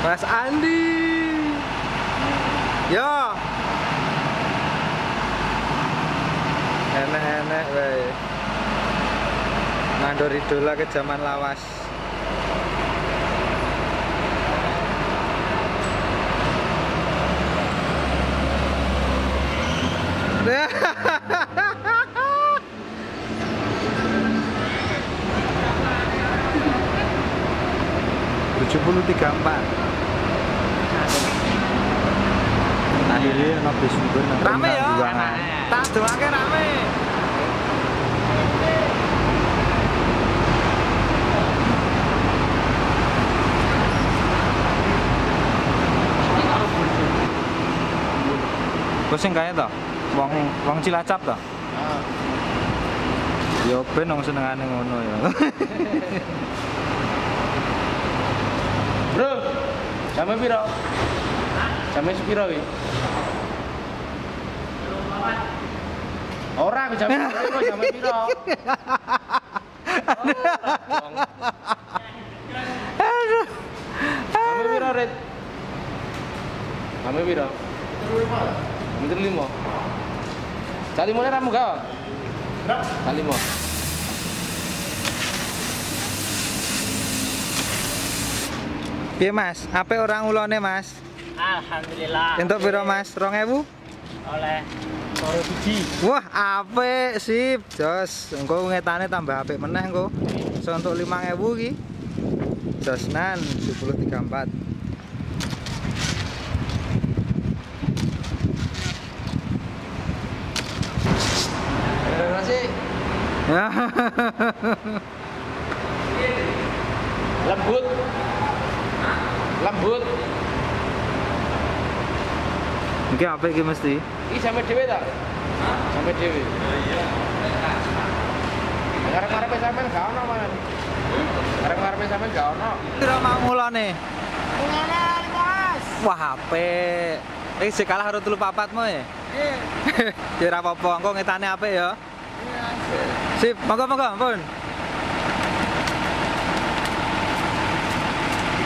Mas Andi. Ya. Enak-enak wae. Nandur idola ke zaman lawas. Rp73.4. Akhirnya nak bersyukur nak rame ya, tak doakan rame. Pusing kaya tak? Wang Cilacap tak? Yo penong senang ane ngono ya. Bro, sampai piro? Sampai sepiro wih? Orang aku sampai piro, sampai piro? Sampai piro Red? Sampai piro? Minta limo? Cari mulai ramu gak? Cari limo? Iya mas, apa orang ulone mas? Alhamdulillah. Entuk piro mas? 2000? Oleh 2 biji. Wah, apik sip, jos. Engko ngetane tambah apik meneh engko. Iso entuk 5000 iki. Josnan 1034. Terima kasih. Lembut. Lembut. Ini apa ini mesti? Ini sampai dewe tak? Sampai dewe? Iya. Ngarep-ngarepnya sampai gak ada mana nih? Ngarep-ngarepnya sampai gak ada. Kira mau mula nih? Mulanya mas. Wah HP. Ini sekalah harus dulu papatmu ya? Iya. Jadi apa-apa, kok ngetane HP ya? Iya. Sip, monggo-monggo pun.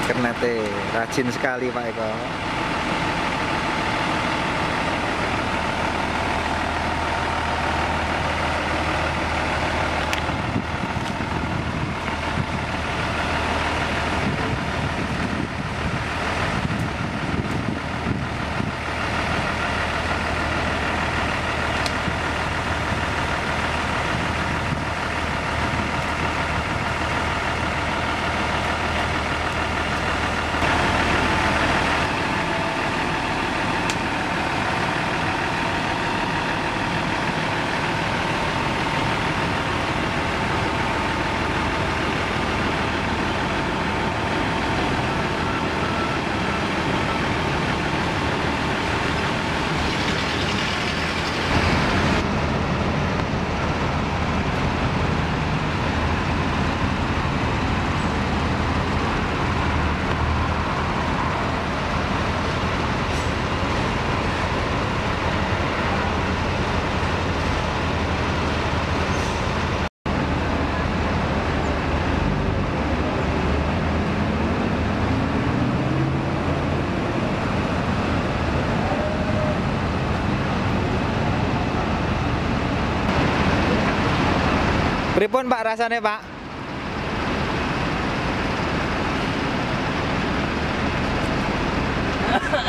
Kernete, rajin sekali Pak Eko. Pripun Pak rasane Pak?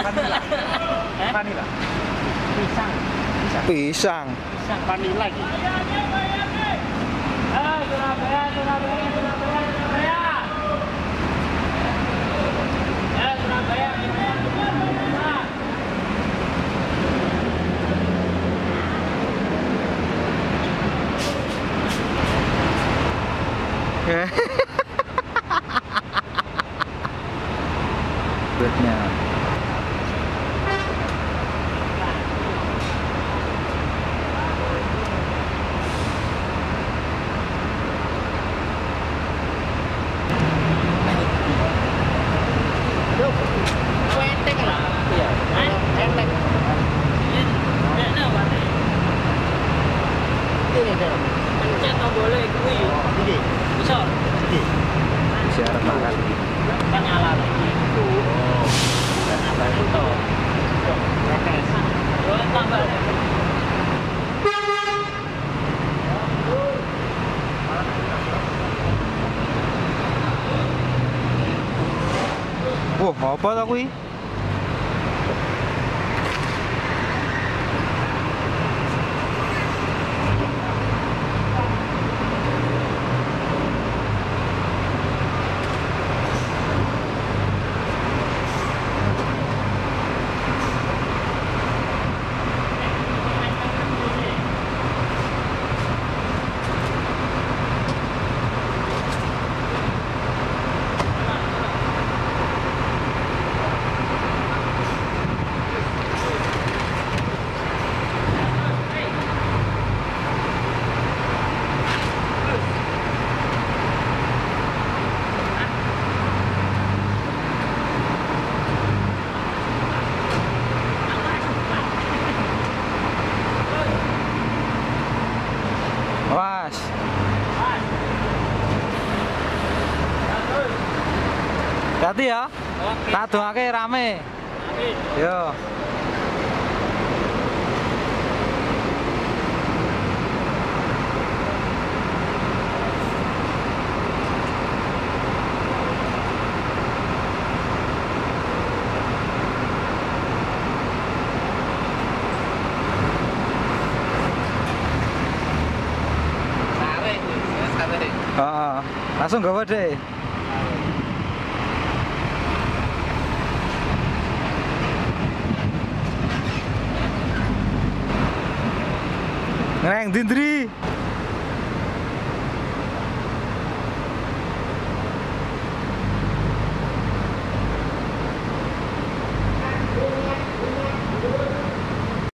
Vanilla. Vanilla. Pisang. Pisang. Pisang vanilla iki. Ah, Surabaya, Surabaya, Surabaya, Surabaya. Ya, Surabaya. Buatnya. Bisa makan. Banyak lagi. Wah, apa aku ini? Hati ya, tak doake rame. Yo. Langsung gawe deh. Neng Dindri.